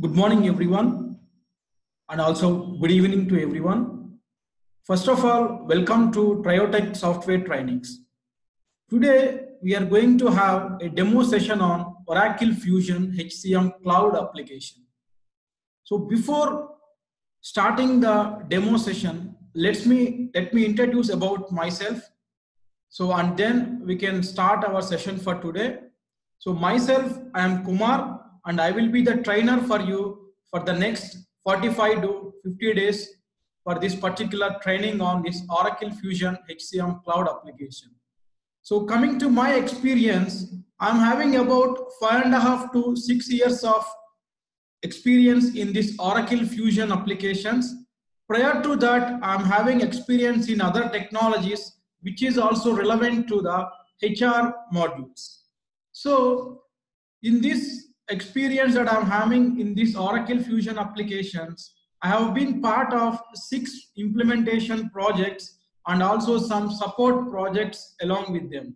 Good morning, everyone, and also good evening to everyone. First of all, welcome to TrioTech Software Trainings. Today, we are going to have a demo session on Oracle Fusion HCM Cloud Application. So before starting the demo session, let me introduce about myself. So, and then we can start our session for today. So myself, I am Kumar, and I will be the trainer for you for the next 45 to 50 days for this particular training on this Oracle Fusion HCM Cloud Application. So coming to my experience, I'm having about 5.5 to 6 years of experience in this Oracle Fusion applications. Prior to that, I'm having experience in other technologies, which is also relevant to the HR modules. So in this experience that I'm having in this Oracle Fusion applications, I have been part of 6 implementation projects and also some support projects along with them.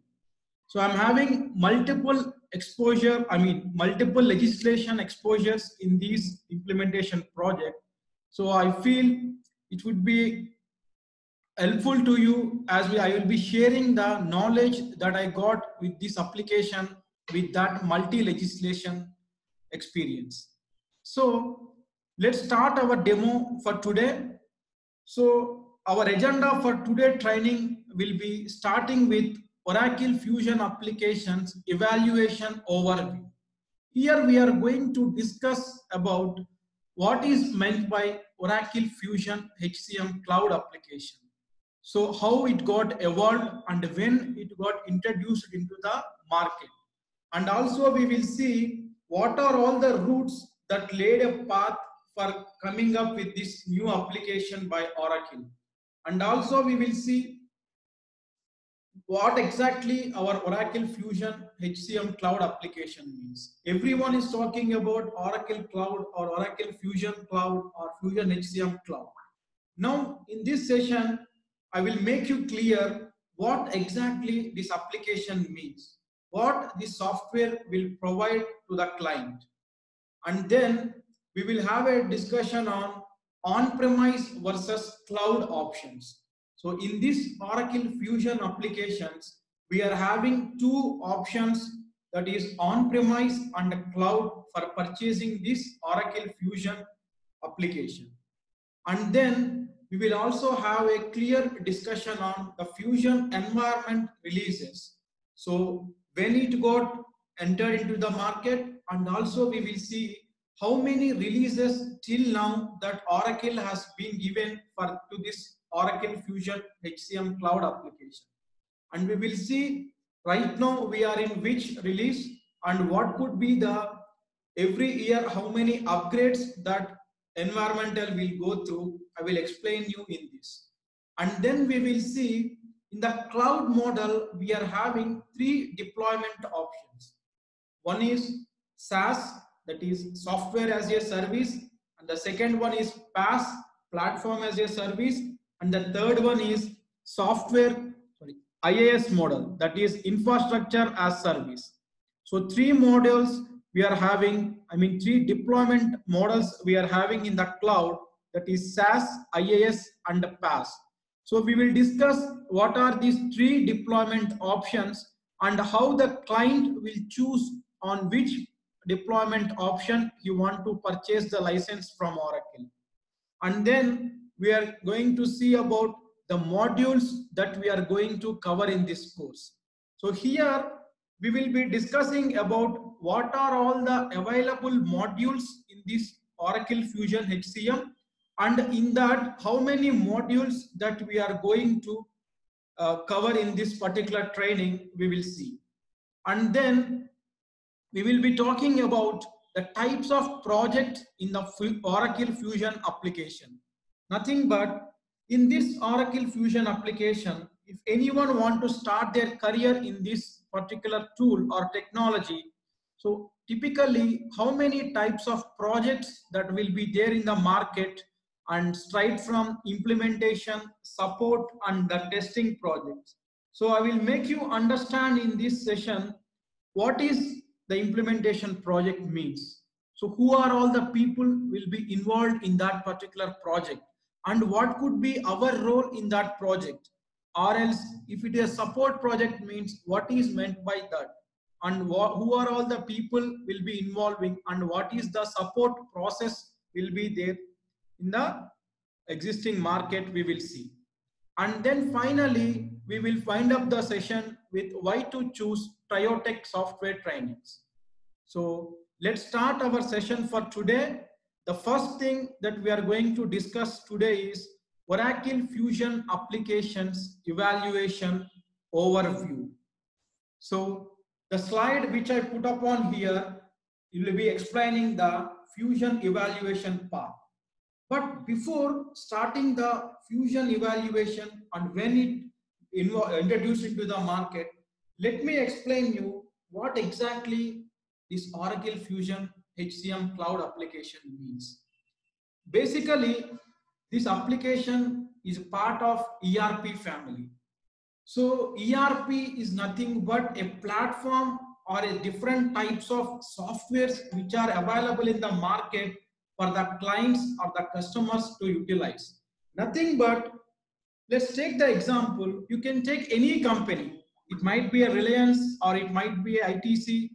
So I'm having multiple legislation exposures in these implementation project. So I feel it would be helpful to you as I will be sharing the knowledge that I got with this application with that multi-legislation experience. So let's start our demo for today. So our agenda for today's training will be starting with Oracle Fusion Applications Evaluation Overview. Here we are going to discuss about what is meant by Oracle Fusion HCM Cloud Application. So how it got evolved and when it got introduced into the market. And also we will see what are all the routes that laid a path for coming up with this new application by Oracle. And also we will see what exactly our Oracle Fusion HCM Cloud application means. Everyone is talking about Oracle Cloud or Oracle Fusion Cloud or Fusion HCM Cloud. Now in this session, I will make you clear what exactly this application means, what the software will provide to the client. And then we will have a discussion on on-premise versus cloud options. So in this Oracle Fusion applications, we are having 2 options, that is on-premise and cloud, for purchasing this Oracle Fusion application. And then we will also have a clear discussion on the Fusion environment releases. So when it got entered into the market, and also we will see how many releases till now that Oracle has been given to this Oracle Fusion HCM Cloud application. And we will see right now we are in which release and what could be the every year how many upgrades that environmental will go through. I will explain you in this. And then we will see in the cloud model, we are having 3 deployment options. One is SaaS, that is software as a service, and the second one is PaaS, platform as a service, and the third one is IaaS model, that is infrastructure as service. So 3 models we are having, 3 deployment models we are having in the cloud, that is SaaS, IaaS, and PaaS. So we will discuss what are these 3 deployment options and how the client will choose on which deployment option you want to purchase the license from Oracle. And then we are going to see about the modules that we are going to cover in this course. So here we will be discussing about what are all the available modules in this Oracle Fusion HCM, and in that how many modules that we are going to cover in this particular training we will see. And then we will be talking about the types of projects in the Oracle Fusion application. Nothing but in this Oracle Fusion application, if anyone wants to start their career in this particular tool or technology, so typically how many types of projects that will be there in the market, and straight from implementation, support, and the testing projects. So I will make you understand in this session what is the implementation project means. So who are all the people will be involved in that particular project and what could be our role in that project? Or else if it is a support project means what is meant by that and who are all the people will be involving and what is the support process will be there in the existing market we will see. And then finally, we will wind up the session with why to choose TrioTech Software Trainings. So let's start our session for today. The first thing that we are going to discuss today is Oracle Fusion Applications Evaluation Overview. So the slide which I put up on here, it will be explaining the Fusion evaluation part. But before starting the Fusion evaluation and when it introduced into the market, let me explain you what exactly this Oracle Fusion HCM Cloud Application means. Basically, this application is part of ERP family. So ERP is nothing but a platform or a different types of softwares which are available in the market for the clients or the customers to utilize. Nothing but, let's take the example, you can take any company. It might be a Reliance or it might be a ITC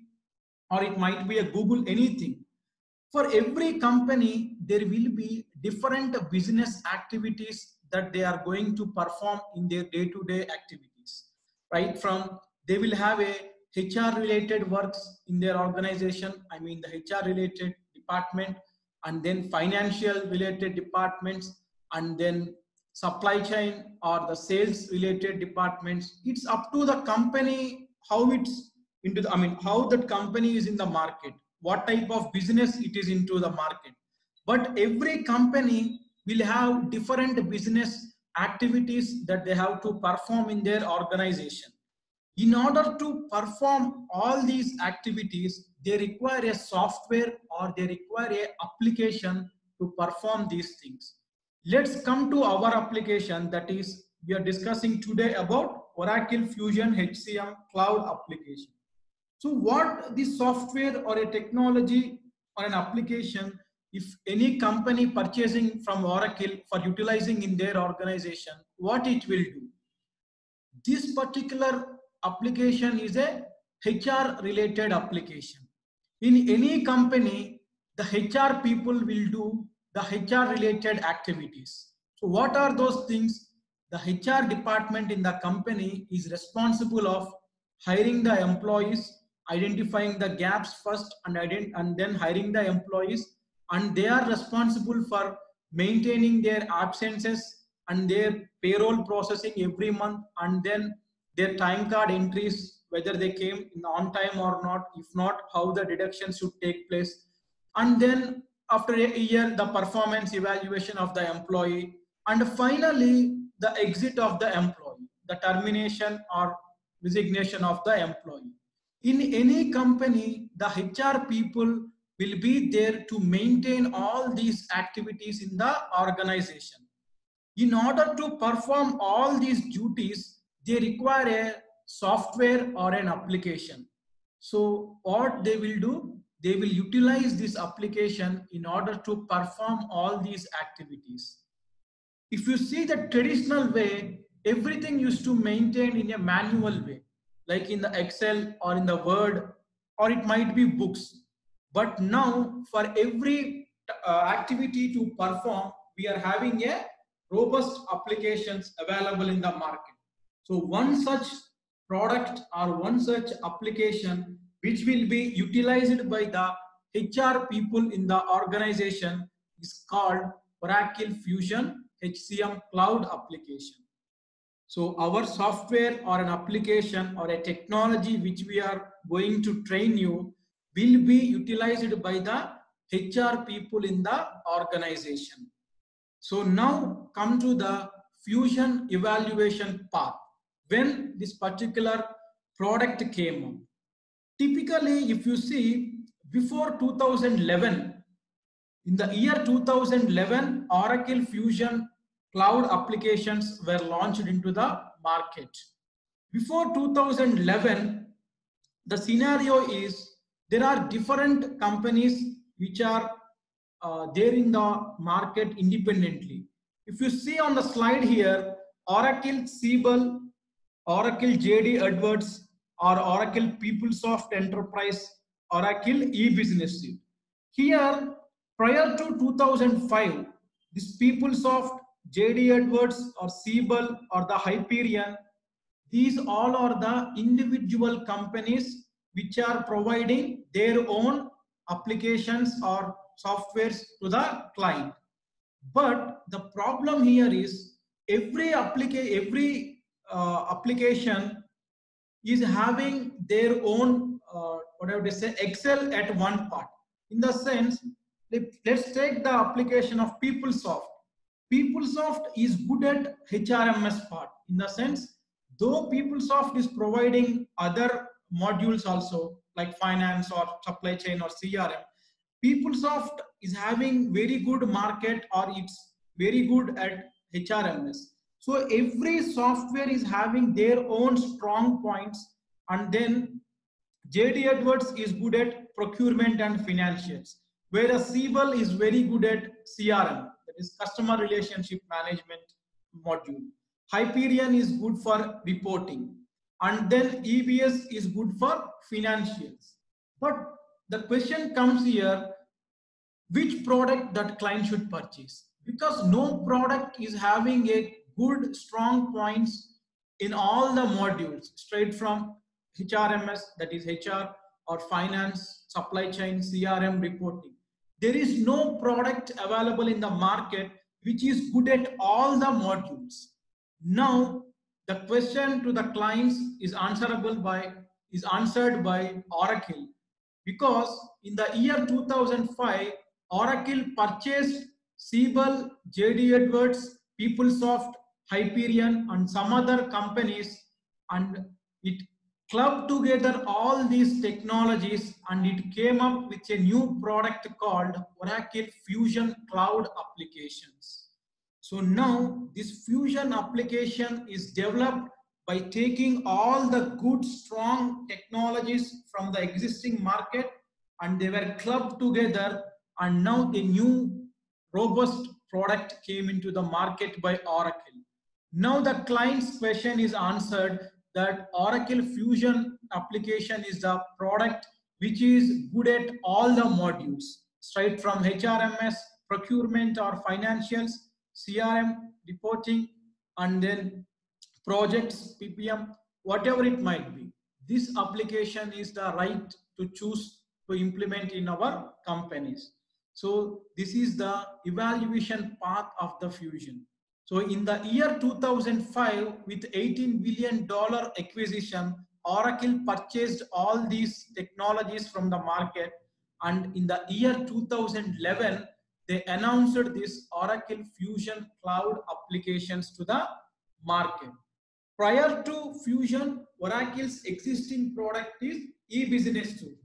or it might be a Google, anything. For every company, there will be different business activities that they are going to perform in their day-to-day activities, right? From, they will have a HR related works in their organization, I mean the HR related department, and then financial related departments, and then supply chain or the sales related departments. It's up to the company how it's into the, I mean how that company is in the market, what type of business it is into the market. But every company will have different business activities that they have to perform in their organization. In order to perform all these activities, they require a software or they require an application to perform these things. Let's come to our application, that is, we are discussing today about Oracle Fusion HCM Cloud Application. So what this software or a technology or an application, if any company purchasing from Oracle for utilizing in their organization, what it will do? This particular application is a HR related application. In any company, the HR people will do the HR related activities. So what are those things? The HR department in the company is responsible of hiring the employees, identifying the gaps first and then hiring the employees, and they are responsible for maintaining their absences and their payroll processing every month, and then their time card entries, whether they came on time or not, if not, how the deductions should take place. And then after a year, the performance evaluation of the employee. And finally, the exit of the employee, the termination or resignation of the employee. In any company, the HR people will be there to maintain all these activities in the organization. In order to perform all these duties, they require a software or an application. So what they will do, they will utilize this application in order to perform all these activities. If you see the traditional way, everything used to maintain in a manual way, like in the Excel or in the Word, or it might be books. But now for every activity to perform, we are having a robust applications available in the market. So one such product or one such application which will be utilized by the HR people in the organization is called Oracle Fusion HCM Cloud Application. So our software or an application or a technology which we are going to train you will be utilized by the HR people in the organization. So now come to the Fusion evaluation path. When this particular product came up. Typically, if you see, before 2011, in the year 2011, Oracle Fusion Cloud applications were launched into the market. Before 2011, the scenario is there are different companies which are there in the market independently. If you see on the slide here, Oracle Siebel, Oracle JD Edwards, or Oracle PeopleSoft Enterprise, Oracle eBusiness Suite. Here, prior to 2005, this PeopleSoft, JD Edwards, or Siebel, or the Hyperion, these all are the individual companies which are providing their own applications or softwares to the client. But the problem here is every application is having their own Excel at one part. In the sense, let's take the application of PeopleSoft. PeopleSoft is good at HRMS part, in the sense, though PeopleSoft is providing other modules also like finance or supply chain or CRM, PeopleSoft is having very good market, or it's very good at HRMS. So every software is having their own strong points. And then JD Edwards is good at procurement and financials, whereas Siebel is very good at CRM, that is customer relationship management module. Hyperion is good for reporting, and then EBS is good for financials. But the question comes here, which product that client should purchase? Because no product is having a good strong points in all the modules, straight from HRMS, that is HR, or finance, supply chain, CRM, reporting. There is no product available in the market which is good at all the modules. Now, the question to the clients is answered by Oracle, because in the year 2005, Oracle purchased Siebel, JD Edwards, PeopleSoft, Hyperion, and some other companies, and it clubbed together all these technologies, and it came up with a new product called Oracle Fusion Cloud Applications. So now this Fusion application is developed by taking all the good strong technologies from the existing market, and they were clubbed together, and now a new robust product came into the market by Oracle. Now the client's question is answered that Oracle Fusion application is the product which is good at all the modules, straight from HRMS, procurement or financials, CRM, reporting, and then projects, PPM, whatever it might be. This application is the right to choose to implement in our companies. So this is the evaluation path of the Fusion. So in the year 2005, with $18 billion acquisition, Oracle purchased all these technologies from the market. And in the year 2011, they announced this Oracle Fusion Cloud Applications to the market. Prior to Fusion, Oracle's existing product is eBusiness Suite,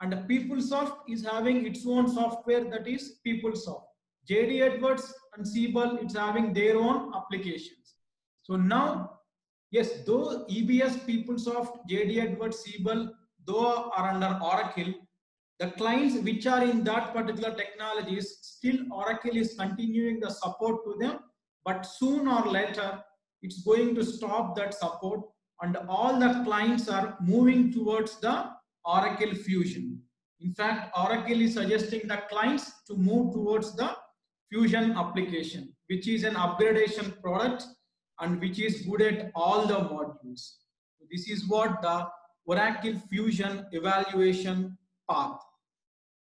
and PeopleSoft is having its own software, that is PeopleSoft. JD Edwards and Siebel, it's having their own applications. So now, yes, though EBS, PeopleSoft, JD Edwards, Siebel, though are under Oracle, the clients which are in that particular technologies, still Oracle is continuing the support to them, but soon or later, it's going to stop that support, and all the clients are moving towards the Oracle Fusion. In fact, Oracle is suggesting the clients to move towards the Fusion application, which is an upgradation product and which is good at all the modules. This is what the Oracle Fusion evaluation path.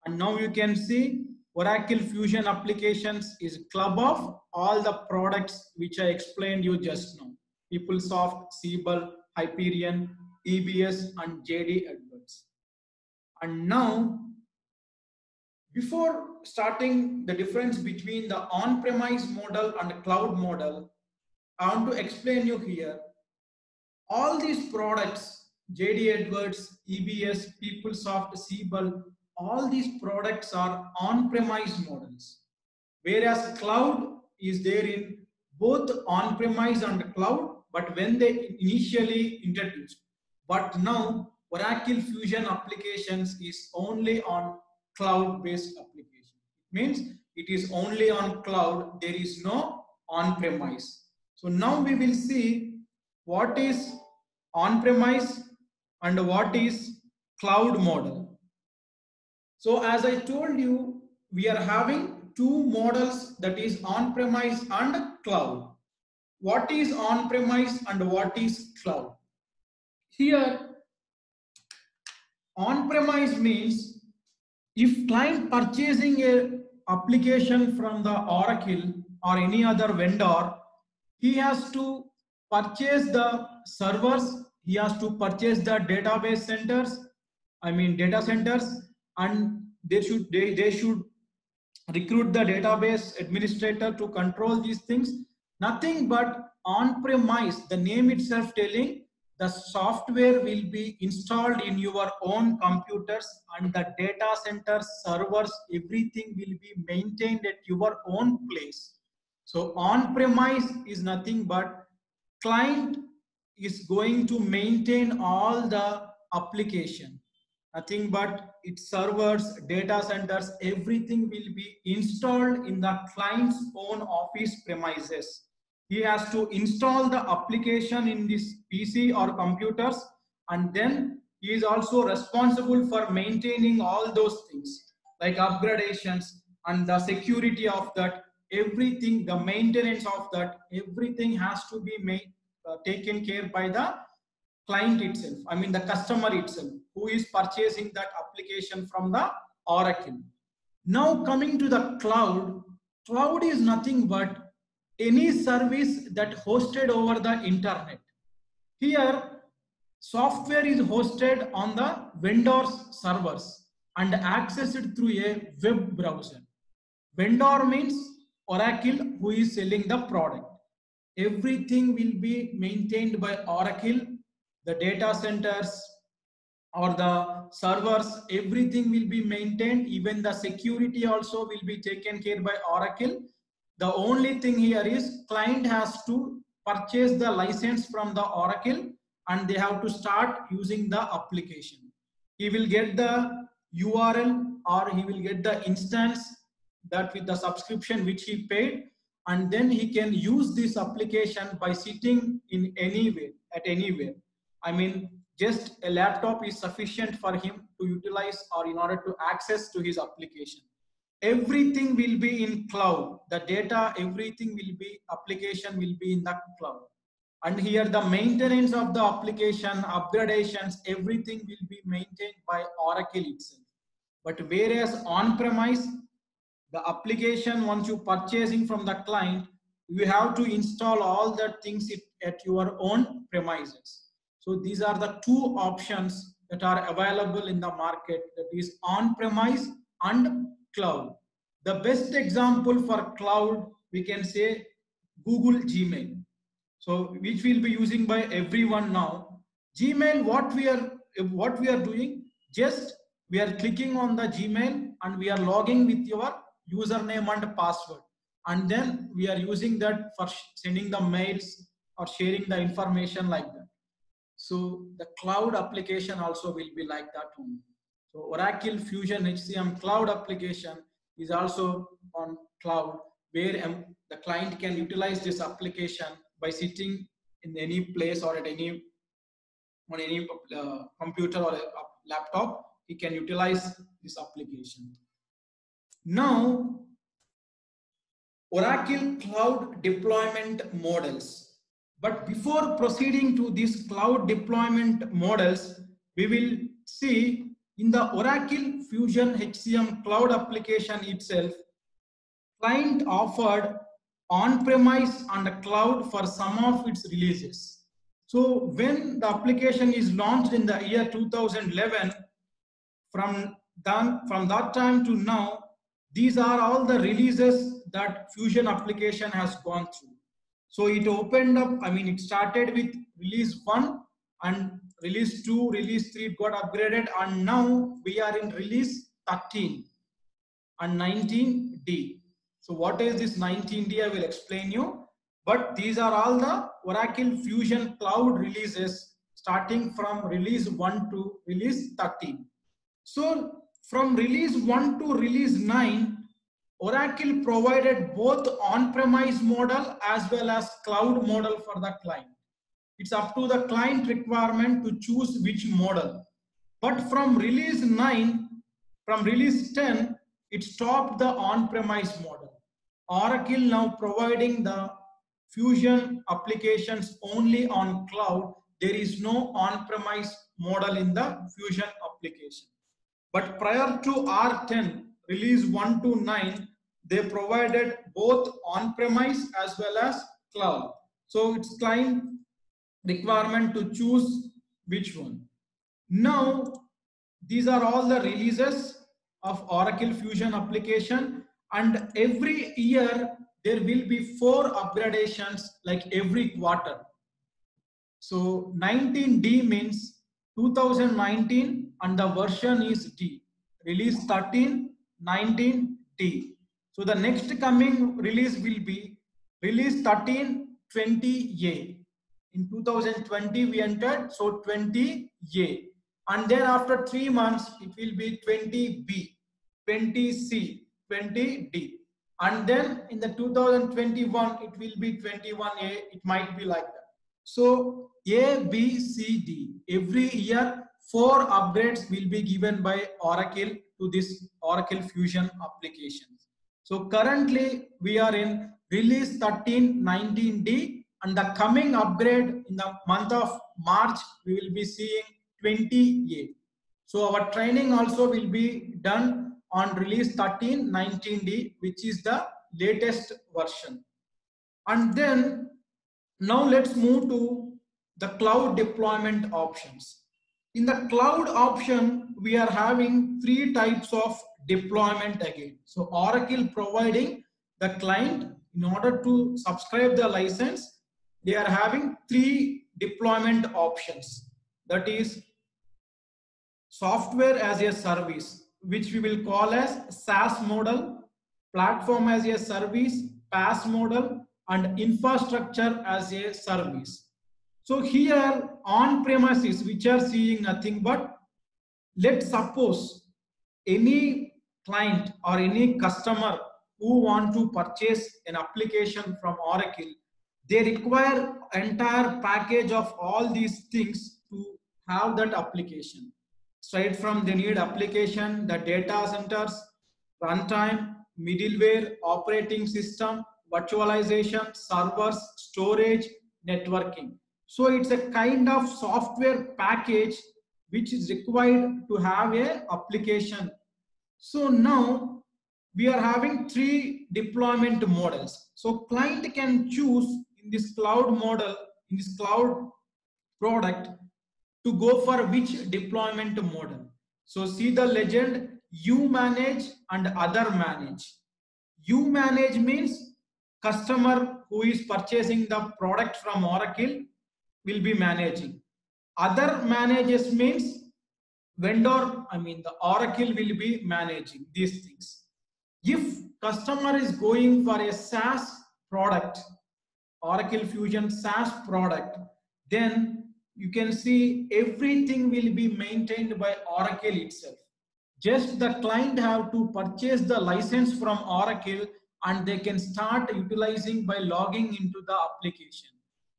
And now you can see Oracle Fusion applications is club of all the products which I explained you just now: PeopleSoft, Siebel, Hyperion, EBS, and JD Edwards. And now, before starting the difference between the on-premise model and the cloud model, I want to explain you here all these products: JD Edwards, EBS, PeopleSoft, Siebel, all these products are on-premise models, whereas cloud is there in both on-premise and cloud, but when they initially introduced. But now Oracle Fusion applications is only on cloud-based application. It means it is only on cloud, there is no on-premise. So now we will see what is on-premise and what is cloud model. So as I told you, we are having two models, that is on-premise and cloud. What is on-premise and what is cloud? Here, on-premise means if client purchasing an application from the Oracle or any other vendor, he has to purchase the servers, he has to purchase the database centers, data centers, and they should recruit the database administrator to control these things. Nothing but on-premise, the name itself telling, the software will be installed in your own computers and the data centers, servers, everything will be maintained at your own place. So on-premise is nothing but client is going to maintain all the application. Nothing but its servers, data centers, everything will be installed in the client's own office premises. He has to install the application in this PC or computers, and then he is also responsible for maintaining all those things like upgradations and the security of that, everything, the maintenance of that, everything has to be taken care by the client itself, the customer itself, who is purchasing that application from the Oracle. Now coming to the cloud, cloud is nothing but any service that hosted over the internet. Here, software is hosted on the vendor's servers and accessed through a web browser. Vendor means Oracle, who is selling the product. Everything will be maintained by Oracle. The data centers or the servers, everything will be maintained. Even the security also will be taken care by Oracle. The only thing here is client has to purchase the license from the Oracle and they have to start using the application. He will get the URL or he will get the instance that with the subscription which he paid, and then he can use this application by sitting in anywhere. Just a laptop is sufficient for him to utilize or in order to access to his application. Everything will be in cloud. The data, everything will be, application will be in the cloud. And here the maintenance of the application, upgradations, everything will be maintained by Oracle itself. But whereas on-premise, the application, once you purchasing from the client, you have to install all the things at your own premises. So these are the two options that are available in the market, that is on-premise and cloud. The best example for cloud, we can say Google Gmail. So which we'll be using by everyone now. Gmail, what we are doing, just we are clicking on the Gmail and we are logging with your username and password. And then we are using that for sending the mails or sharing the information like that. So the cloud application also will be like that only. So Oracle Fusion HCM Cloud Application is also on cloud, where the client can utilize this application by sitting in any place or at on any computer or a laptop. He can utilize this application. Now, Oracle Cloud Deployment Models. But before proceeding to these cloud deployment models, we will see in the Oracle Fusion HCM Cloud Application itself, client offered on-premise and cloud for some of its releases. So when the application is launched in the year 2011, from that time to now, these are all the releases that Fusion application has gone through. So it opened up, it started with release 1 and release 2, release 3 got upgraded, and now we are in release 13 and 19D. So what is this 19D? I will explain you. But these are all the Oracle Fusion Cloud releases starting from release 1 to release 13. So From release 1 to release 9, Oracle provided both on-premise model as well as cloud model for the client. It's up to the client requirement to choose which model. But from release 10, it stopped the on-premise model. Oracle now providing the Fusion applications only on cloud. There is no on-premise model in the Fusion application. But prior to R10, release 1 to 9, they provided both on-premise as well as cloud. So it's client requirement to choose which one. Now, these are all the releases of Oracle Fusion application, and every year there will be 4 upgradations, like every quarter. So 19D means 2019 and the version is D. Release 13, 19D. So the next coming release will be release 13, 20A. In 2020 we entered, so 20A. And then after 3 months, it will be 20B, 20C, 20D. And then in the 2021, it will be 21A. It might be like that. So A, B, C, D. Every year, 4 upgrades will be given by Oracle to this Oracle Fusion applications. So currently, we are in release 13, 19D. And the coming upgrade in the month of March, we will be seeing 20A. So our training also will be done on release 13, 19D, which is the latest version. And then now let's move to the cloud deployment options. In the cloud option, we are having 3 types of deployment again. So Oracle providing the client, in order to subscribe the license, they are having 3 deployment options. That is software as a service, which we will call as SaaS model, platform as a service, PaaS model, and infrastructure as a service. So here on premises, which are seeing nothing but, let's suppose any client or any customer who want to purchase an application from Oracle, they require entire package of all these things to have that application. Straight from they need application, the data centers, runtime, middleware, operating system, virtualization, servers, storage, networking. So it's a kind of software package which is required to have an application. So now we are having 3 deployment models. So client can choose in this cloud model, in this cloud product, to go for which deployment model. So see the legend, you manage and other manage. You manage means customer who is purchasing the product from Oracle will be managing. Other manages means vendor, the Oracle will be managing these things. If customer is going for a SaaS product, Oracle Fusion SaaS product, then you can see everything will be maintained by Oracle itself. Just the client have to purchase the license from Oracle and they can start utilizing by logging into the application.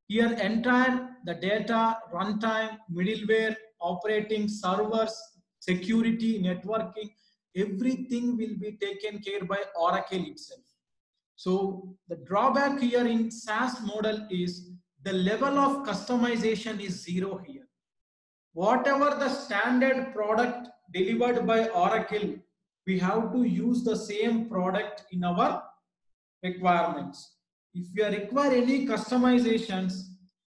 Here entire the data, runtime, middleware, operating, servers, security, networking, everything will be taken care by Oracle itself. So the drawback here in SaaS model is the level of customization is 0 here. Whatever the standard product delivered by Oracle, we have to use the same product in our requirements. If we require any customizations,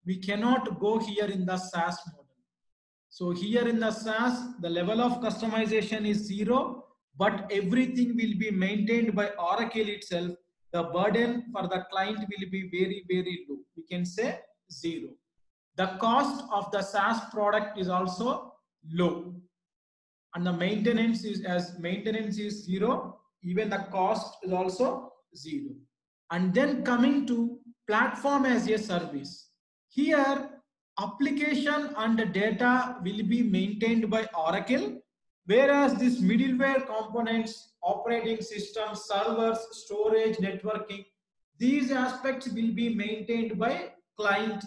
we cannot go here in the SaaS model. So here in the SaaS, the level of customization is 0, but everything will be maintained by Oracle itself. The burden for the client will be very, very low. We can say 0. The cost of the SaaS product is also low. And the maintenance is, as maintenance is 0, even the cost is also 0. And then coming to platform as a service. Here, application and data will be maintained by Oracle, Whereas this middleware components, operating systems, servers, storage, networking, these aspects will be maintained by client,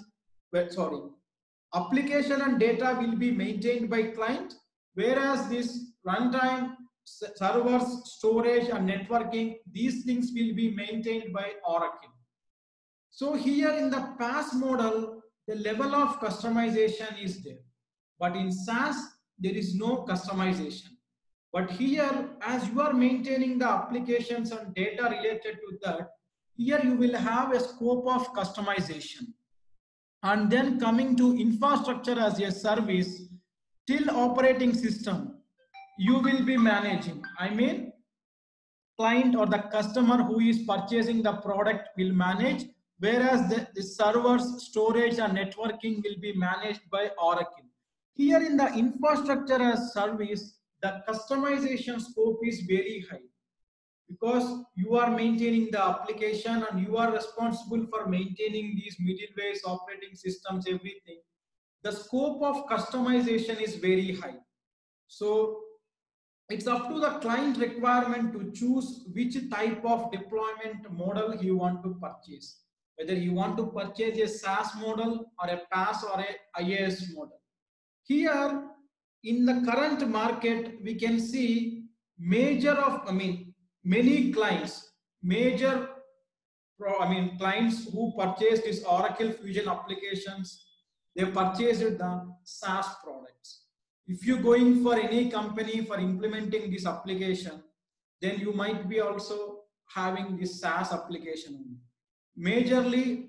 application and data will be maintained by client, whereas this runtime, servers, storage and networking, these things will be maintained by Oracle. So here in the PaaS model, the level of customization is there, but in SaaS, there is no customization. But here, as you are maintaining the applications and data related to that, here you will have a scope of customization. And then coming to infrastructure as a service, till operating system, you will be managing. I mean, client or the customer who is purchasing the product will manage, whereas the servers, storage and networking will be managed by Oracle. Here in the infrastructure as service, the customization scope is very high because you are maintaining the application and you are responsible for maintaining these middlewares, operating systems, everything. The scope of customization is very high. So it's up to the client requirement to choose which type of deployment model he wants to purchase, whether you want to purchase a SaaS model or a PaaS or a IaaS model. Here in the current market, we can see many clients who purchased this Oracle Fusion applications, they purchased the SaaS products. If you're going for any company for implementing this application, then you might be also having this SaaS application. Majorly,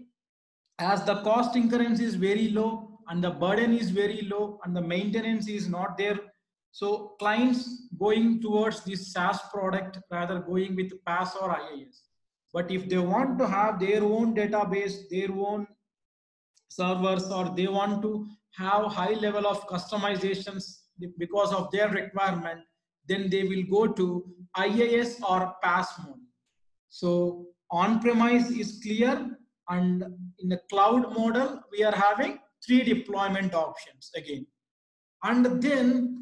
as the cost incurrence is very low, and the burden is very low and the maintenance is not there. So clients going towards this SaaS product rather going with PaaS or IaaS. But if they want to have their own database, their own servers, or they want to have high level of customizations because of their requirement, then they will go to IaaS or PaaS mode. So on-premise is clear, and in the cloud model, we are having 3 deployment options again. And then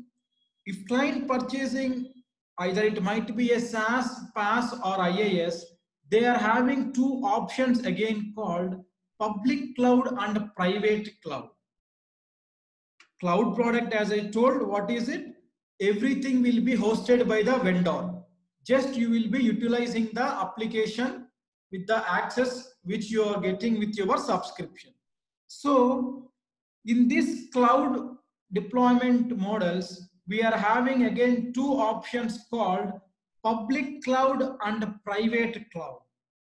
if client purchasing, either it might be a SaaS, PaaS or IaaS, they are having 2 options again called public cloud and private cloud. Cloud product, as I told, what is it? Everything will be hosted by the vendor. Just you will be utilizing the application with the access which you are getting with your subscription. So in this cloud deployment models, we are having again 2 options called public cloud and private cloud.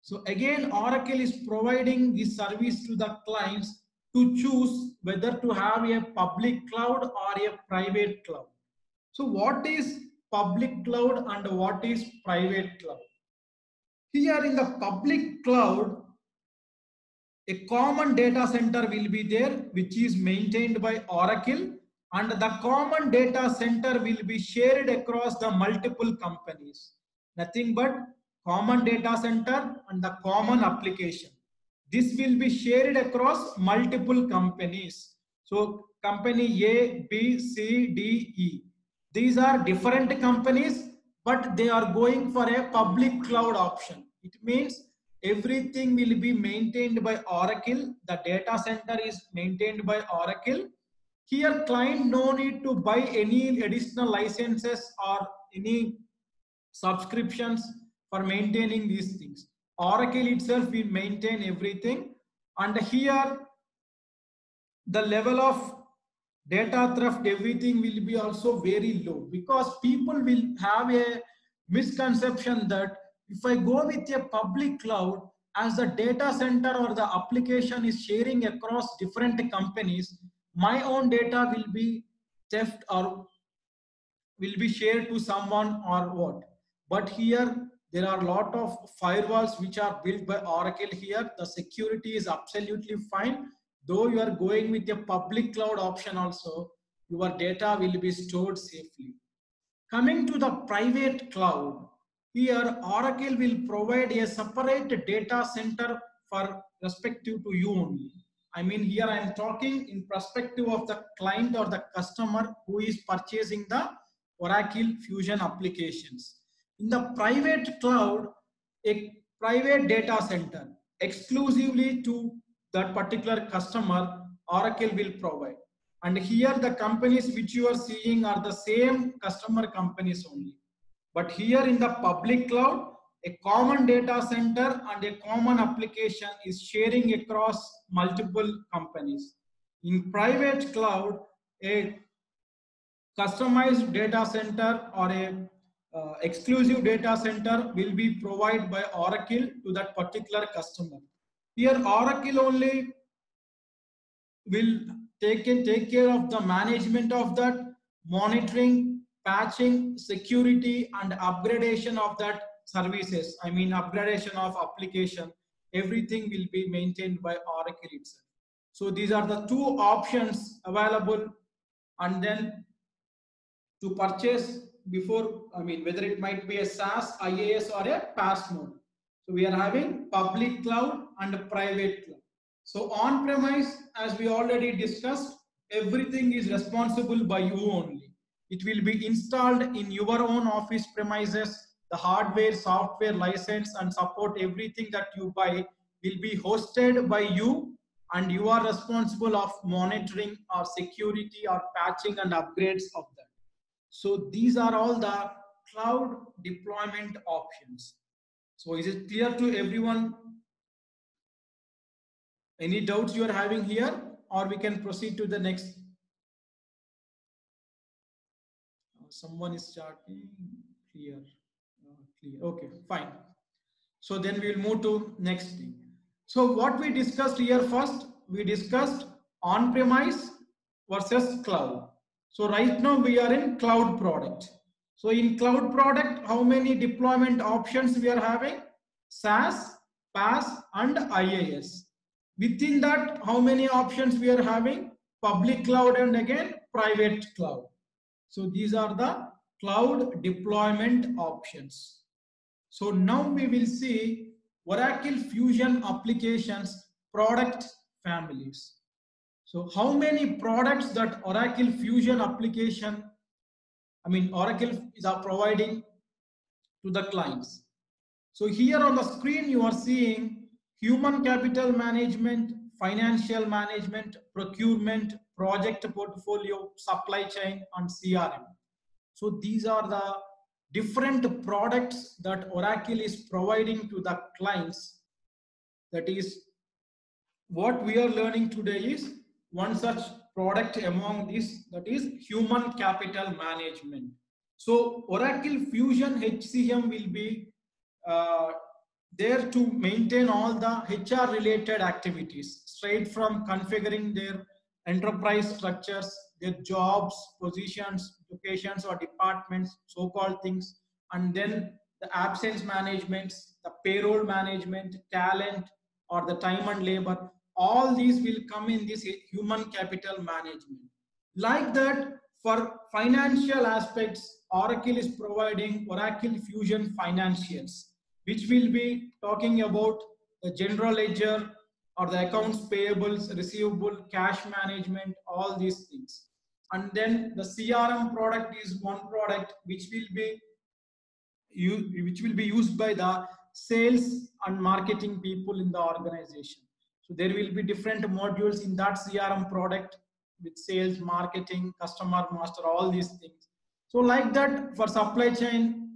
So again, Oracle is providing this service to the clients to choose whether to have a public cloud or a private cloud. So what is public cloud and what is private cloud? Here in the public cloud, a common data center will be there, which is maintained by Oracle, and the common data center will be shared across the multiple companies. Nothing but common data center and the common application. This will be shared across multiple companies. So company A, B, C, D, E. These are different companies, but they are going for a public cloud option. It means everything will be maintained by Oracle. The data center is maintained by Oracle. Here, client no need to buy any additional licenses or any subscriptions for maintaining these things. Oracle itself will maintain everything. And here, the level of data theft, everything will be also very low, because people will have a misconception that if I go with a public cloud, as the data center or the application is sharing across different companies, my own data will be theft or will be shared to someone or what. But here, there are a lot of firewalls which are built by Oracle here. The security is absolutely fine. Though you are going with a public cloud option also, your data will be stored safely. Coming to the private cloud, here, Oracle will provide a separate data center for respective to you only. I mean, here I am talking in perspective of the client or the customer who is purchasing the Oracle Fusion applications. In the private cloud, a private data center exclusively to that particular customer, Oracle will provide. And here the companies which you are seeing are the same customer companies only. But here in the public cloud, a common data center and a common application is sharing across multiple companies. In private cloud, a customized data center or a exclusive data center will be provided by Oracle to that particular customer. Here Oracle only will take care of the management of that, monitoring, patching, security and upgradation of that services. I mean upgradation of application, everything will be maintained by Oracle itself. So these are the two options available, and then to purchase before, I mean whether it might be a SaaS, IaaS or a PaaS mode. So we are having public cloud and private cloud. So on-premise, as we already discussed, everything is responsible by you only. It will be installed in your own office premises. The hardware, software, license and support, everything that you buy will be hosted by you, and you are responsible of monitoring or security or patching and upgrades of that. So these are all the cloud deployment options. So is it clear to everyone? Any doubts you are having here, or we can proceed to the next? Someone is starting here. Okay, fine. So then we will move to next thing. So what we discussed here first, we discussed on-premise versus cloud. So right now we are in cloud product. So in cloud product, how many deployment options we are having? SaaS, PaaS and IaaS. Within that, how many options we are having? Public cloud and again private cloud. So these are the cloud deployment options. So now we will see Oracle Fusion applications product families. So how many products that Oracle Fusion application, I mean Oracle is providing to the clients. So here on the screen you are seeing human capital management, financial management, procurement, project portfolio, supply chain and CRM. So these are the different products that Oracle is providing to the clients. That is what we are learning today is one such product among these, that is human capital management. So Oracle Fusion HCM will be there to maintain all the HR related activities, straight from configuring their enterprise structures, their jobs, positions, locations or departments, so-called things, and then the absence management, the payroll management, talent or the time and labor, all these will come in this human capital management. Like that, for financial aspects, Oracle is providing Oracle Fusion Financials, which will be talking about the general ledger or the accounts payables, receivable, cash management, all these things. And then the CRM product is one product which will be used by the sales and marketing people in the organization. So there will be different modules in that CRM product with sales, marketing, customer master, all these things. So like that, for supply chain,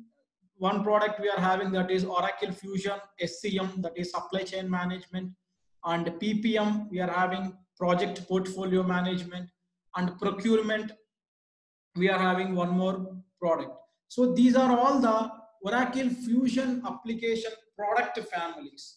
one product we are having, that is Oracle Fusion SCM, that is supply chain management, and PPM we are having project portfolio management, and procurement we are having one more product. So these are all the Oracle Fusion application product families.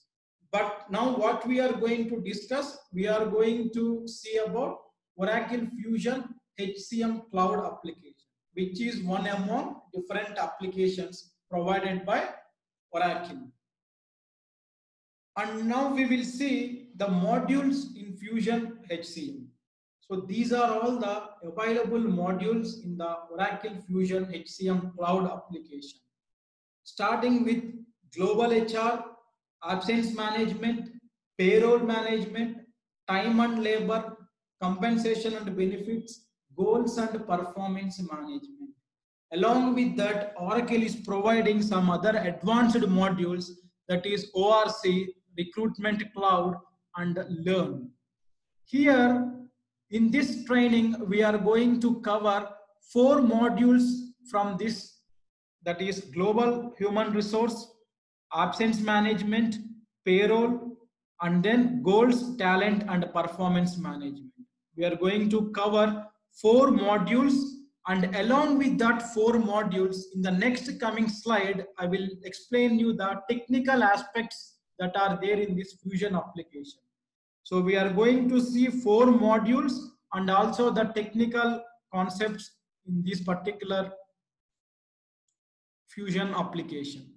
But now what we are going to discuss, we are going to see about Oracle Fusion HCM Cloud Application, which is one among different applications provided by Oracle. And now we will see the modules in Fusion HCM. So these are all the available modules in the Oracle Fusion HCM Cloud Application. Starting with Global HR, Absence Management, Payroll Management, Time and Labor, Compensation and Benefits, Goals and Performance Management. Along with that, Oracle is providing some other advanced modules, that is ORC, Recruitment Cloud, and Learn. Here, in this training, we are going to cover 4 modules from this, that is Global Human Resource, Absence Management, Payroll, and then Goals, Talent, and Performance Management. We are going to cover 4 modules, and along with that 4 modules, in the next coming slide, I will explain you the technical aspects that are there in this Fusion application. So we are going to see 4 modules and also the technical concepts in this particular Fusion application.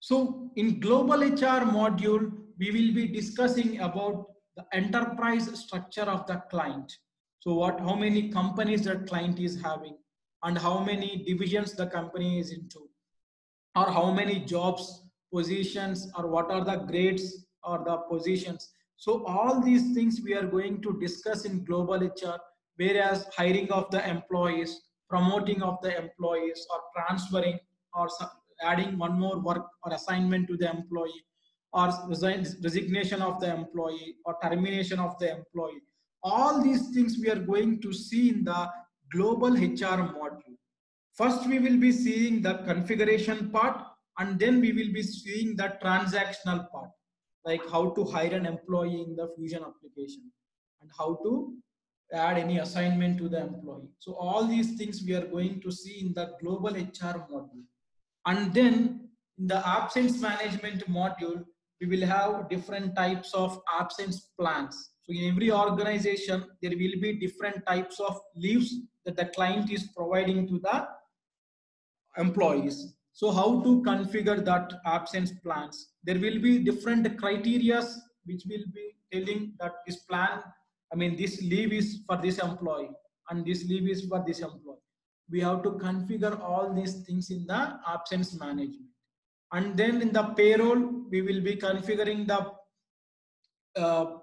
So in Global HR module, we will be discussing about the enterprise structure of the client. So how many companies that client is having, and how many divisions the company is into, or how many jobs, positions, or what are the grades or the positions. So all these things we are going to discuss in Global HR, whereas hiring of the employees, promoting of the employees, or transferring, or adding one more work or assignment to the employee, or resignation of the employee, or termination of the employee. All these things we are going to see in the Global HR module. First, we will be seeing the configuration part, and then we will be seeing the transactional part, like how to hire an employee in the Fusion application and how to add any assignment to the employee. So all these things we are going to see in the Global HR module. And then in the absence management module, we will have different types of absence plans. So in every organization, there will be different types of leaves that the client is providing to the employees. So how to configure that absence plans? There will be different criteria which will be telling that this plan, I mean, this leave is for this employee and this leave is for this employee. We have to configure all these things in the absence management. And then in the payroll, we will be configuring the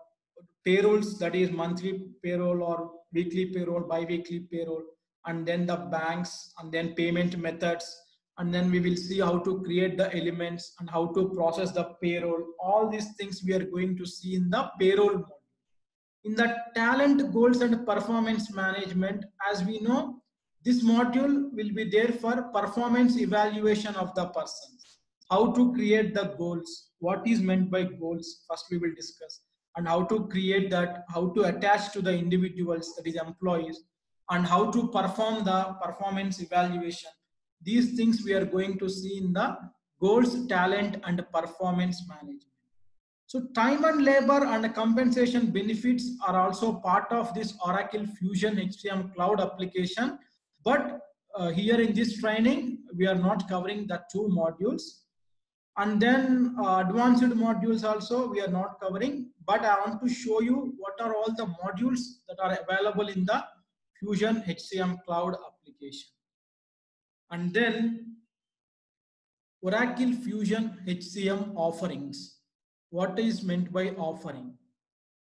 payrolls, that is monthly payroll or weekly payroll, bi-weekly payroll, and then the banks, and then payment methods, and then we will see how to create the elements and how to process the payroll. All these things we are going to see in the payroll module. In the talent, goals, and performance management, as we know, this module will be there for performance evaluation of the person. How to create the goals, what is meant by goals, first we will discuss, and how to create that, how to attach to the individuals, that is employees, and how to perform the performance evaluation. These things we are going to see in the goals, talent, and performance management. So time and labor and compensation benefits are also part of this Oracle Fusion HCM Cloud application, but here in this training, we are not covering the 2 modules. And then advanced modules also we are not covering, but I want to show you what are all the modules that are available in the Fusion HCM Cloud application. And then Oracle Fusion HCM offerings. What is meant by offering?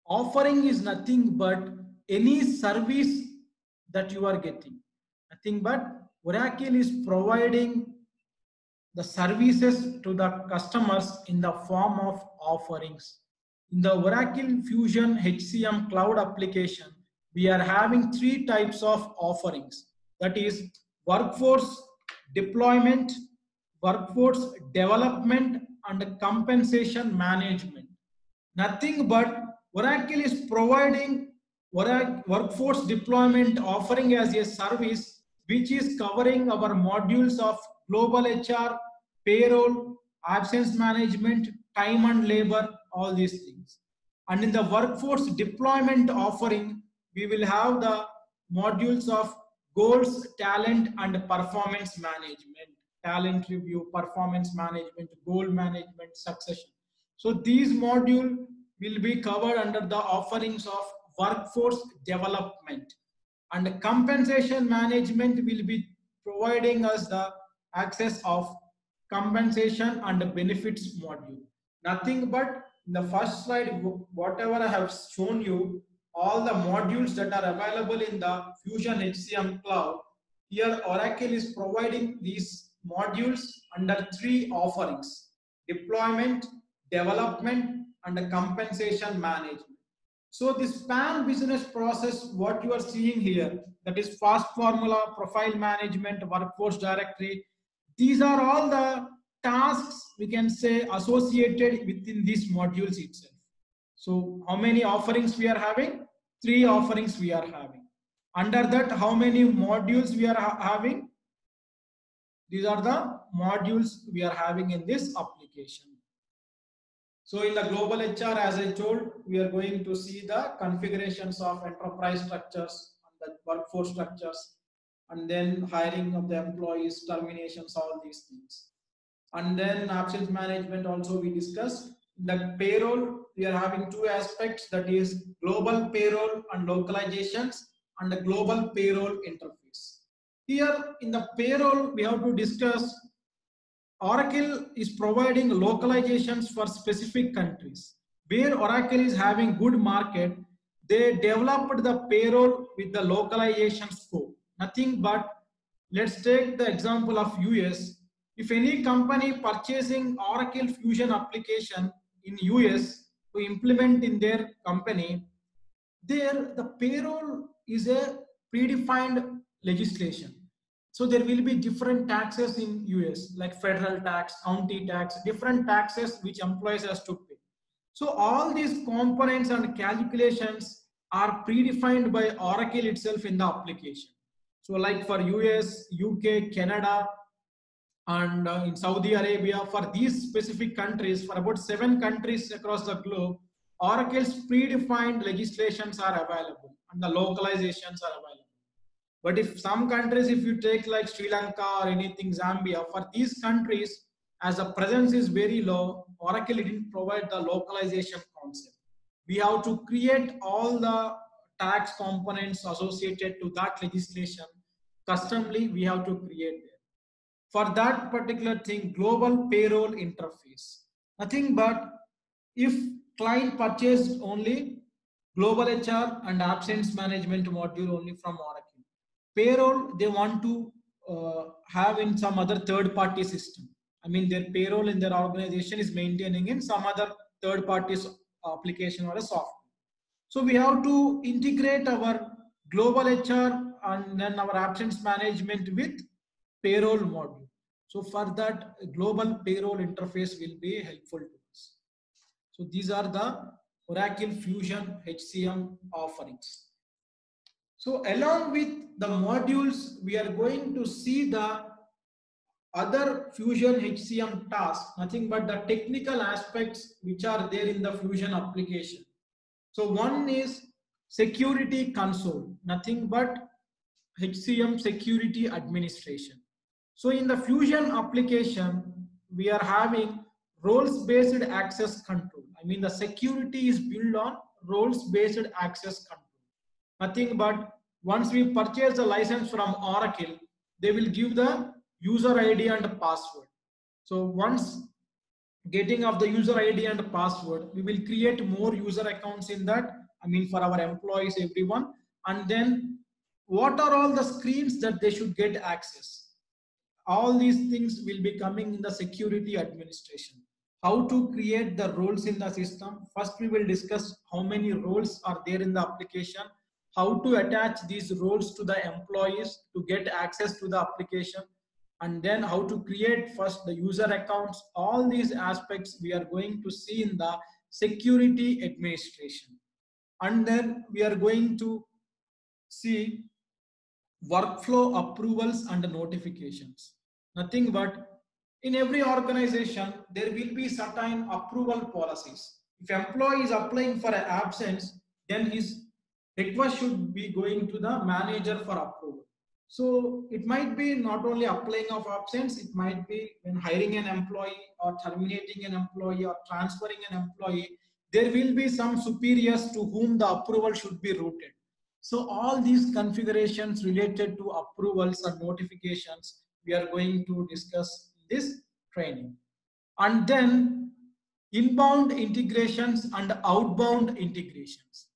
Offering is nothing but any service that you are getting. Nothing but Oracle is providing the services to the customers in the form of offerings. In the Oracle Fusion HCM Cloud application, we are having 3 types of offerings. That is workforce deployment, workforce development, and compensation management. Nothing but Oracle is providing workforce deployment offering as a service, which is covering our modules of Global HR, payroll, absence management, time and labor, all these things. And in the workforce deployment offering, we will have the modules of goals, talent, and performance management, talent review, performance management, goal management, succession. So these modules will be covered under the offerings of workforce development. And compensation management will be providing us the access of compensation and benefits module. Nothing but in the first slide, whatever I have shown you, all the modules that are available in the Fusion HCM Cloud, Here Oracle is providing these modules under three offerings: deployment, development, and the compensation management. So this PAM business process, what you are seeing here, that is fast formula, profile management, workforce directory, these are all the tasks we can say associated within these modules itself. So how many offerings we are having? Three offerings we are having. Under that, how many modules we are having? These are the modules we are having in this application. So in the global HR, as I told, we are going to see the configurations of enterprise structures, and the workforce structures, and then hiring of the employees, terminations, all these things. And then absence management also we discussed. The payroll, we are having two aspects, that is global payroll and localizations, and the global payroll interface. Here in the payroll, we have to discuss Oracle is providing localizations for specific countries. Where Oracle is having good market, they developed the payroll with the localization scope. Nothing but, let's take the example of US. If any company purchasing Oracle Fusion application in US to implement in their company, there the payroll is a predefined legislation. So there will be different taxes in US, like federal tax, county tax, different taxes which employees has to pay. So all these components and calculations are predefined by Oracle itself in the application. So like for US, UK, Canada, and in Saudi Arabia, for these specific countries, for about 7 countries across the globe, Oracle's predefined legislations are available and the localizations are available. But if some countries, if you take like Sri Lanka or anything, Zambia, for these countries, as the presence is very low, Oracle didn't provide the localization concept. We have to create all the tax components associated to that legislation. Customly, we have to create them. For that particular thing, global payroll interface. Nothing but if client purchased only global HR and absence management module only from Oracle. Payroll, they want to have in some other third-party system. I mean, their payroll in their organization is maintaining in some other third-party application or a software. So we have to integrate our global HR and then our absence management with payroll module. So for that, global payroll interface will be helpful to us. So these are the Oracle Fusion HCM offerings. So along with the modules, we are going to see the other Fusion HCM tasks, nothing but the technical aspects which are there in the Fusion application. So one is security console, nothing but HCM security administration. So in the Fusion application, we are having roles-based access control. I mean, the security is built on roles-based access control. Nothing but once we purchase the license from Oracle, they will give the user ID and password. So once getting of the user ID and password, we will create more user accounts in that, I mean for our employees, everyone. And then what are all the screens that they should get access? All these things will be coming in the security administration. How to create the roles in the system? First, we will discuss how many roles are there in the application. How to attach these roles to the employees to get access to the application, and then how to create first the user accounts. All these aspects we are going to see in the security administration. And then we are going to see workflow approvals and notifications. Nothing but in every organization, there will be certain approval policies. If employee is applying for an absence, then his request should be going to the manager for approval. So it might be not only applying of absence, it might be when hiring an employee or terminating an employee or transferring an employee, there will be some superiors to whom the approval should be routed. So all these configurations related to approvals and notifications, we are going to discuss in this training. And then inbound integrations and outbound integrations.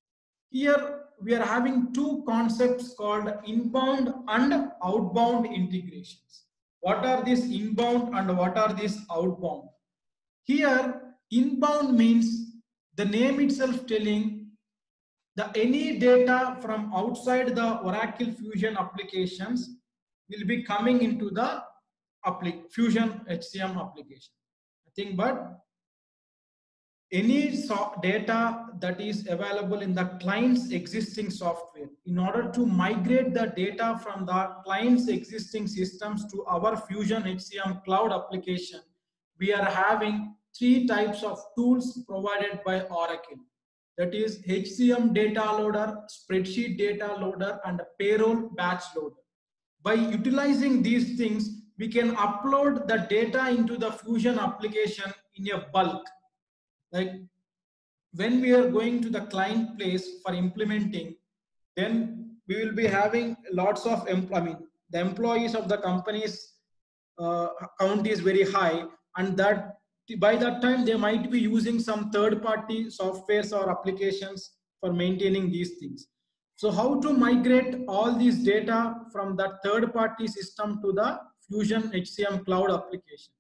Here we are having two concepts called inbound and outbound integrations. What are these inbound and what are these outbound? Here inbound means the name itself telling that any data from outside the Oracle Fusion applications will be coming into the Fusion HCM application. Nothing but any data that is available in the client's existing software. In order to migrate the data from the client's existing systems to our Fusion HCM Cloud application, we are having three types of tools provided by Oracle. That is HCM data loader, spreadsheet data loader, and payroll batch loader. By utilizing these things, we can upload the data into the Fusion application in a bulk. Like when we are going to the client place for implementing, then we will be having lots of employment. The employees of the company's count is very high, and that by that time they might be using some third-party softwares or applications for maintaining these things. So how to migrate all these data from that third-party system to the Fusion HCM Cloud application?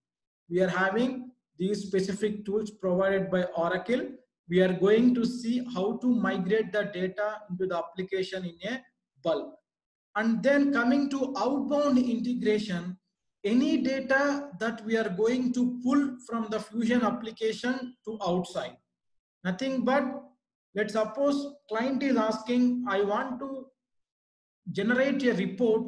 We are having these specific tools provided by Oracle. We are going to see how to migrate the data into the application in a bulk. And then coming to outbound integration, any data that we are going to pull from the Fusion application to outside. Nothing but, let's suppose client is asking, I want to generate a report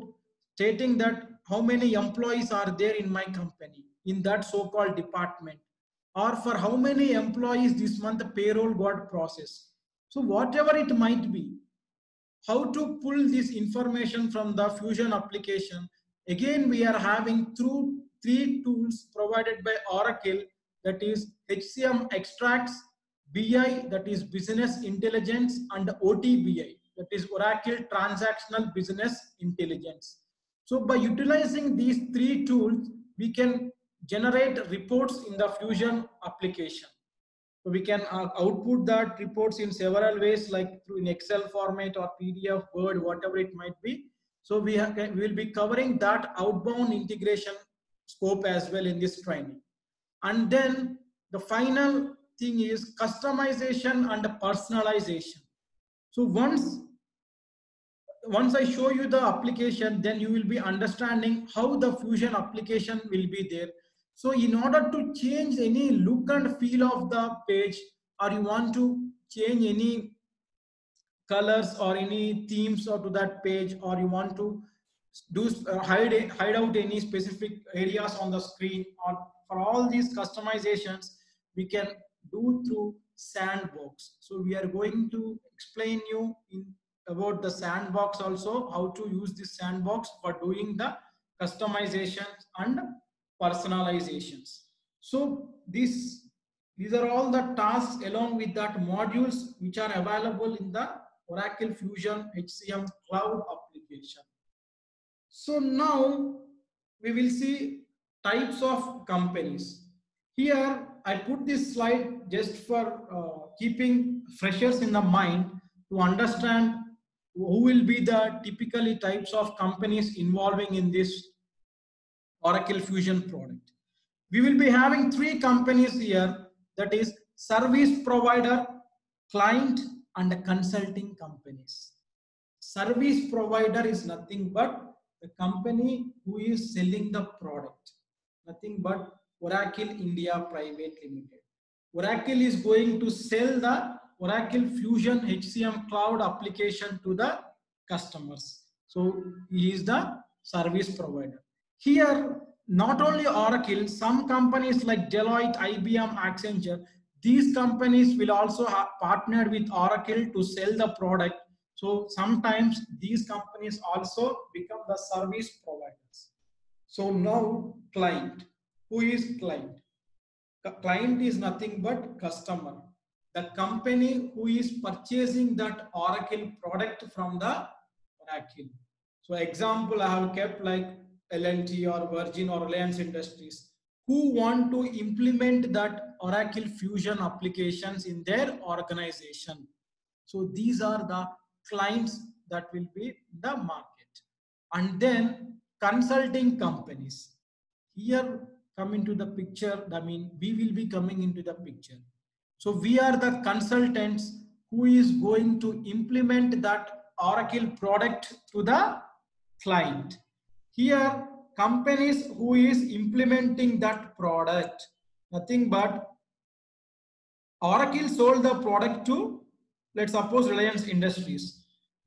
stating that how many employees are there in my company, in that so-called department, or for how many employees this month the payroll got processed. So whatever it might be, how to pull this information from the Fusion application. Again, we are having through three tools provided by Oracle, that is HCM Extracts, BI, that is Business Intelligence, and OTBI, that is Oracle Transactional Business Intelligence. So by utilizing these three tools, we can generate reports in the Fusion application. So we can output that reports in several ways, like through an Excel format or PDF, Word, whatever it might be. So we will be covering that outbound integration scope as well in this training. And then the final thing is customization and personalization. So once I show you the application, then you will be understanding how the Fusion application will be there. So in order to change any look and feel of the page, or you want to change any colors or any themes or to that page, or you want to do hide out any specific areas on the screen, or for all these customizations, we can do through sandbox. So we are going to explain you about the sandbox also, how to use this sandbox for doing the customizations and personalizations. So these are all the tasks along with that modules which are available in the Oracle Fusion HCM Cloud application. So now we will see types of companies. Here I put this slide just for keeping freshers in the mind to understand who will be the typically types of companies involving in this Oracle Fusion product. We will be having three companies here, that is service provider, client, and consulting companies. Service provider is nothing but the company who is selling the product, nothing but Oracle India Private Limited. Oracle is going to sell the Oracle Fusion HCM Cloud application to the customers. So he is the service provider. Here, not only Oracle, some companies like Deloitte, IBM, Accenture, these companies will also have partnered with Oracle to sell the product. So sometimes these companies also become the service providers. So now client. Who is client? Client is nothing but customer. The company who is purchasing that Oracle product from the Oracle. So example I have kept like L&T or Virgin or Alliance Industries, who want to implement that Oracle Fusion applications in their organization. So these are the clients that will be in the market. And then consulting companies. Here come into the picture, I mean, we will be coming into the picture. So we are the consultants who is going to implement that Oracle product to the client. Here, companies who is implementing that product, nothing but Oracle sold the product to, let's suppose, Reliance Industries.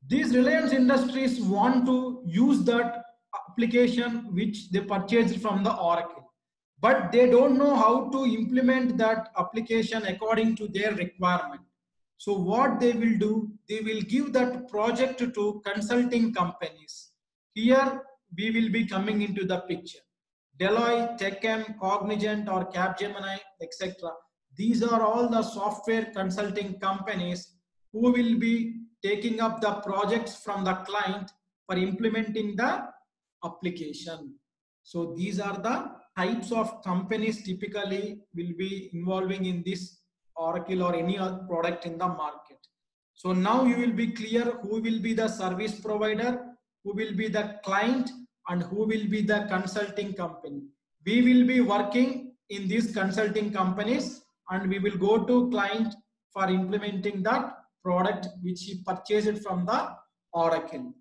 These Reliance Industries want to use that application which they purchased from the Oracle, but they don't know how to implement that application according to their requirement. So what they will do, they will give that project to consulting companies. Here, we will be coming into the picture. Deloitte, TechM, Cognizant or Capgemini, etc. These are all the software consulting companies who will be taking up the projects from the client for implementing the application. So these are the types of companies typically will be involving in this Oracle or any other product in the market. So now you will be clear who will be the service provider, who will be the client, and who will be the consulting company. We will be working in these consulting companies and we will go to client for implementing that product which he purchased from the Oracle.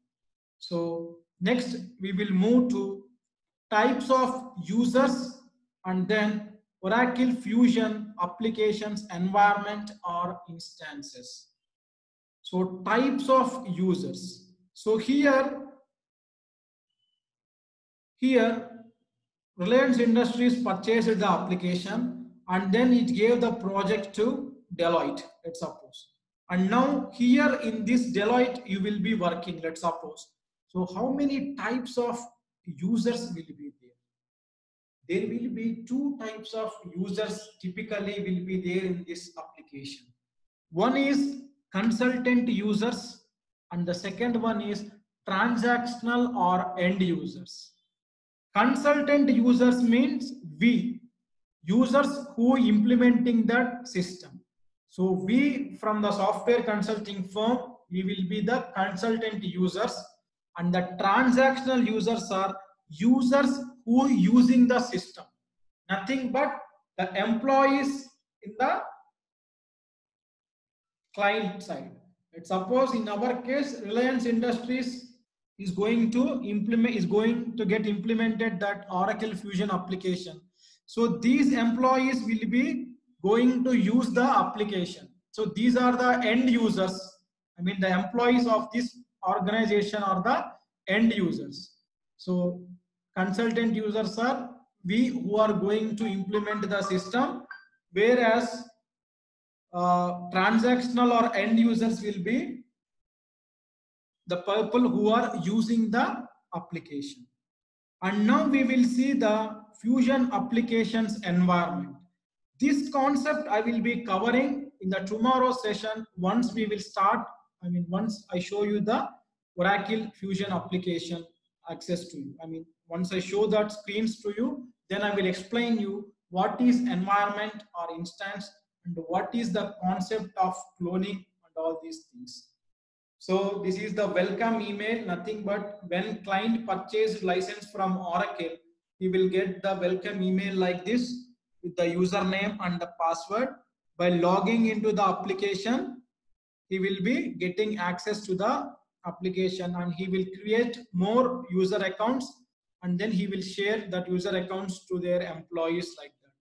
So next we will move to types of users and then Oracle Fusion applications, environment or instances. So types of users. So here Reliance Industries purchased the application and then it gave the project to Deloitte, let's suppose. And now here in this Deloitte, you will be working, let's suppose. So how many types of users will be there? There will be two types of users typically will be there in this application. One is consultant users and the second one is transactional or end users. Consultant users means we, users who implementing that system. So we from the software consulting firm, we will be the consultant users, and the transactional users are users who are using the system. Nothing but the employees in the client side. Let's suppose in our case, Reliance Industries is going to get implemented that Oracle Fusion application. So these employees will be going to use the application. So these are the end users. I mean the employees of this organization are the end users. So consultant users are we who are going to implement the system, whereas transactional or end users will be the people who are using the application. And now we will see the Fusion applications environment. This concept I will be covering in the tomorrow's session once we will start, I mean once I show you the Oracle Fusion application access to you. I mean once I show that screens to you, then I will explain you what is environment or instance and what is the concept of cloning and all these things. So this is the welcome email, nothing but when client purchased license from Oracle, he will get the welcome email like this with the username and the password. By logging into the application, he will be getting access to the application and he will create more user accounts and then he will share that user accounts to their employees like that.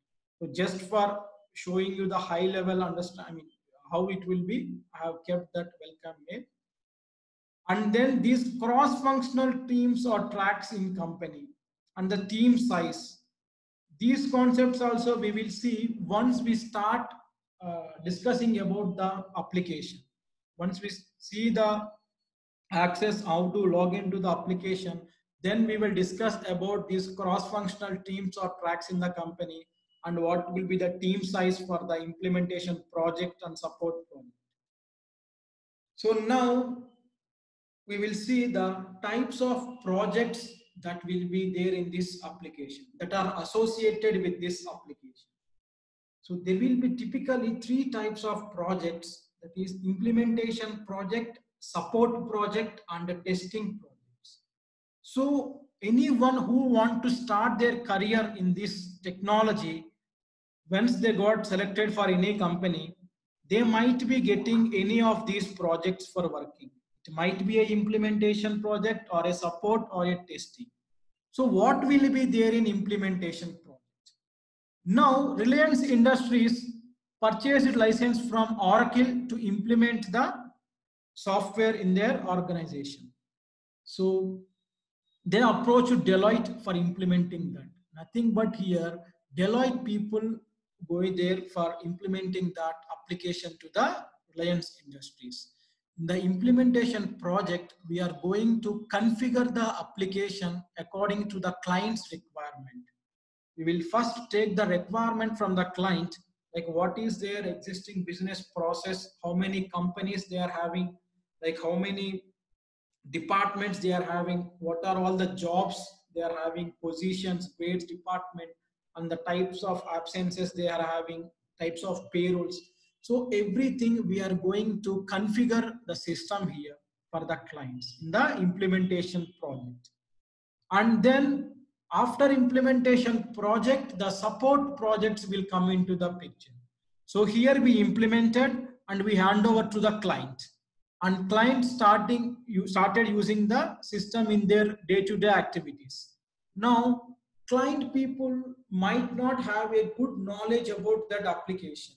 So just for showing you the high level understanding how it will be, I have kept that welcome mail. And then these cross-functional teams or tracks in company and the team size. These concepts also we will see once we start discussing about the application. Once we see the access, how to log into the application, then we will discuss about these cross-functional teams or tracks in the company and what will be the team size for the implementation project and support project. So now we will see the types of projects that will be there in this application that are associated with this application. So there will be typically three types of projects that is implementation project, support project, and testing projects. So anyone who want to start their career in this technology, once they got selected for any company, they might be getting any of these projects for working. It might be an implementation project or a support or a testing. So what will be there in implementation project? Now Reliance Industries purchased license from Oracle to implement the software in their organization. So they approached Deloitte for implementing that. Nothing but here Deloitte people go there for implementing that application to the Reliance Industries. In the implementation project, we are going to configure the application according to the client's requirement. We will first take the requirement from the client, like what is their existing business process, how many companies they are having, like how many departments they are having, what are all the jobs they are having, positions, grades, department, and the types of absences they are having, types of payrolls. So everything we are going to configure the system here for the clients in the implementation project. And then after implementation project, the support projects will come into the picture. So here we implemented and we hand over to the client, and client started using the system in their day-to-day activities. Now client people might not have a good knowledge about that application,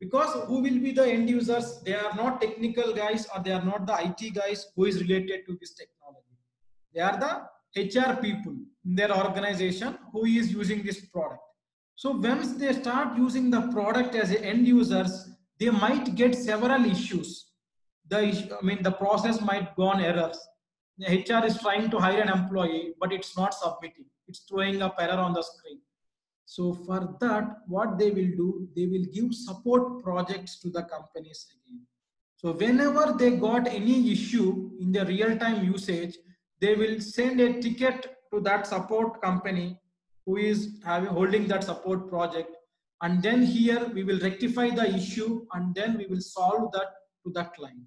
because who will be the end users? They are not technical guys, or they are not the IT guys who is related to this technology. They are the HR people in their organization who is using this product. So once they start using the product as end users, they might get several issues. The process might go on errors. The HR is trying to hire an employee, but it's not submitting. It's throwing up error on the screen. So for that, what they will do, they will give support projects to the companies again. So whenever they got any issue in the real-time usage, they will send a ticket to that support company who is holding that support project. And then here we will rectify the issue, and then we will solve that to the client.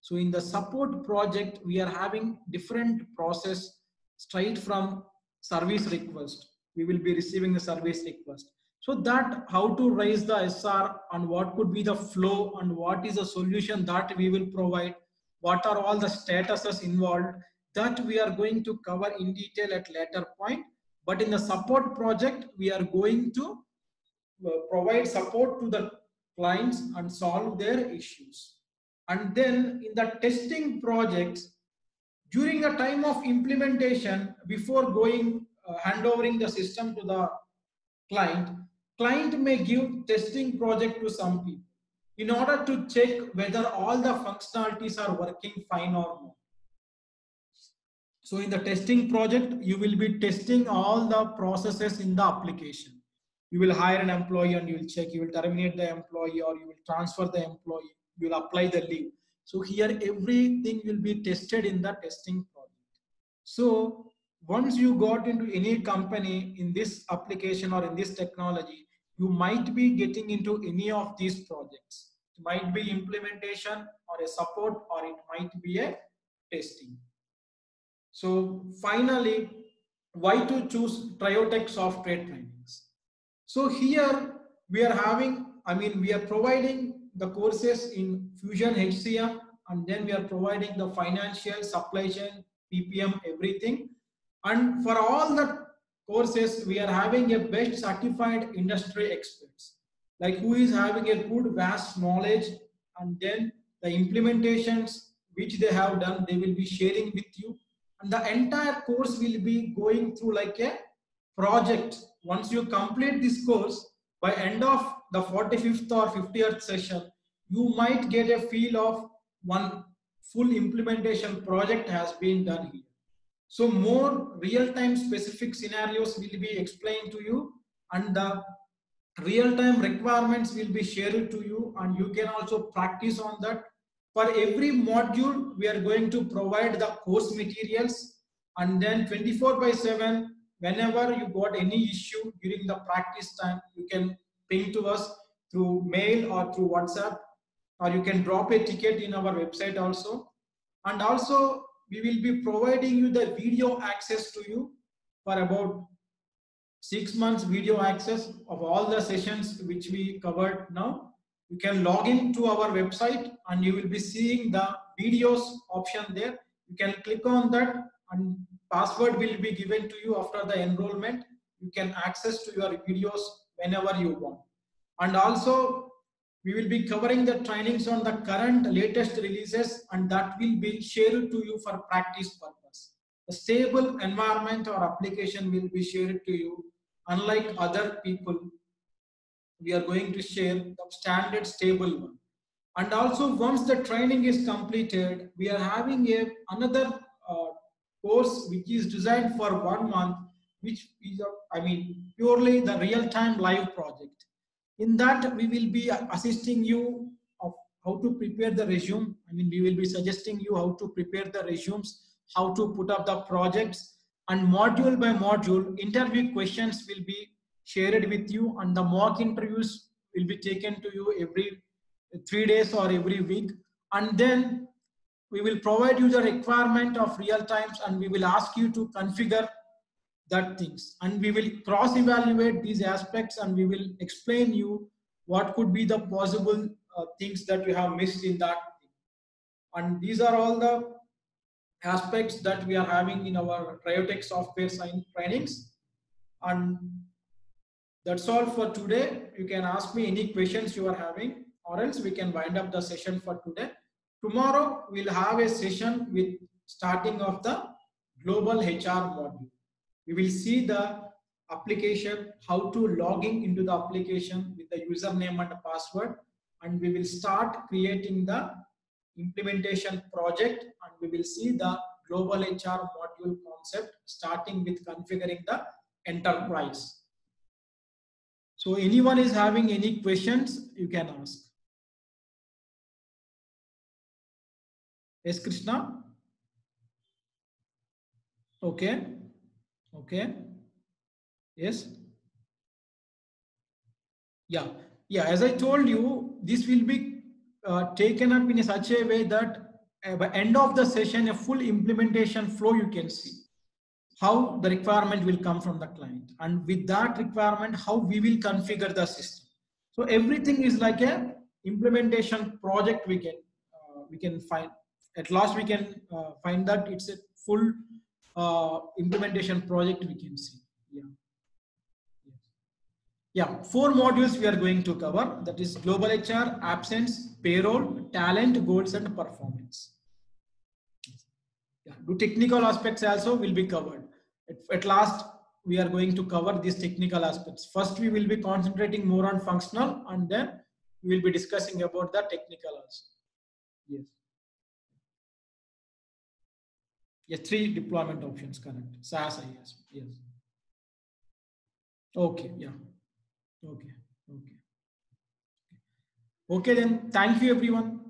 So in the support project, we are having different process straight from service request. We will be receiving the service request. So that how to raise the SR, and what could be the flow, and what is the solution that we will provide, what are all the statuses involved, that we are going to cover in detail at later point. But in the support project, we are going to provide support to the clients and solve their issues. And then in the testing projects, during the time of implementation, before going handovering the system to the client, client may give testing project to some people in order to check whether all the functionalities are working fine or not. So in the testing project, you will be testing all the processes in the application. You will hire an employee and you will check, you will terminate the employee, or you will transfer the employee, you will apply the leave. So here everything will be tested in the testing project. So once you got into any company in this application or in this technology, you might be getting into any of these projects. It might be implementation or a support, or it might be a testing. So finally, why to choose TrioTech Software Trainings? So here we are having, we are providing the courses in Fusion HCM, and then we are providing the financial, supply chain, PPM, everything. And for all the courses, we are having a best certified industry experts, like who is having a good vast knowledge, and then the implementations which they have done, they will be sharing with you. And the entire course will be going through like a project. Once you complete this course, by end of the 45th or 50th session, you might get a feel of one full implementation project has been done here. So more real-time specific scenarios will be explained to you, and the real-time requirements will be shared to you, and you can also practice on that. For every module, we are going to provide the course materials, and then 24/7, whenever you got any issue during the practice time, you can ping to us through mail or through WhatsApp, or you can drop a ticket in our website also. And also we will be providing you the video access to you for about 6 months video access of all the sessions which we covered now. You can log in to our website and you will be seeing the videos option there. You can click on that and password will be given to you after the enrollment. You can access to your videos whenever you want. And also we will be covering the trainings on the current latest releases, and that will be shared to you for practice purpose. A stable environment or application will be shared to you. Unlike other people, we are going to share the standard stable one. And also once the training is completed, we are having another course which is designed for 1 month, which is purely the real-time live project. In that we will be assisting you of how to prepare the resume. We will be suggesting you how to prepare the resumes, how to put up the projects, and module by module interview questions will be shared with you, and the mock interviews will be taken to you every 3 days or every week. And then we will provide you the requirement of real times, and we will ask you to configure that things, and we will cross evaluate these aspects, and we will explain you what could be the possible things that you have missed in that thing. And these are all the aspects that we are having in our TrioTech software science trainings. And that's all for today. You can ask me any questions you are having, or else we can wind up the session for today. Tomorrow we'll have a session with starting of the global HR module. We will see the application, how to log in into the application with the username and password, and we will start creating the implementation project, and we will see the global HR module concept starting with configuring the enterprise. So anyone is having any questions, you can ask. Yes, Krishna. Okay. Yes. Yeah. As I told you, this will be taken up in such a way that by end of the session, a full implementation flow you can see. How the requirement will come from the client, and with that requirement, how we will configure the system. So everything is like a implementation project. We can find at last. We can find that it's a full implementation project. We can see. Yeah. 4 modules we are going to cover. That is global HR, absence, payroll, talent, goals, and performance. The technical aspects also will be covered. At last, we are going to cover these technical aspects. First, we will be concentrating more on functional, and then we will be discussing about the technical also. Yes. 3 deployment options, correct. SaaS, IaaS. Yes. Okay. Yeah. Okay. Then, thank you, everyone.